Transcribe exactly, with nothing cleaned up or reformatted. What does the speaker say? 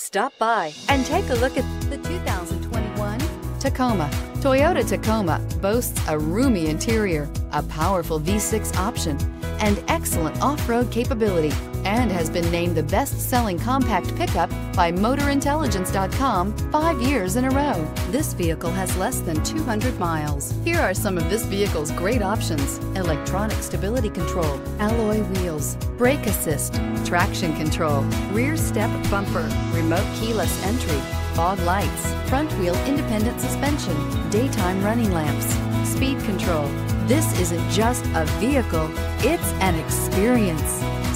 Stop by and take a look at the two thousand twenty-one Tacoma. Toyota Tacoma boasts a roomy interior, a powerful V six option, and excellent off-road capability, and has been named the best-selling compact pickup by Motor Intelligence dot com five years in a row. This vehicle has less than two hundred miles. Here are some of this vehicle's great options: electronic stability control, alloy wheels, brake assist, traction control, rear step bumper, remote keyless entry, fog lights, front wheel independent suspension, daytime running lamps, speed control. This isn't just a vehicle, it's an experience.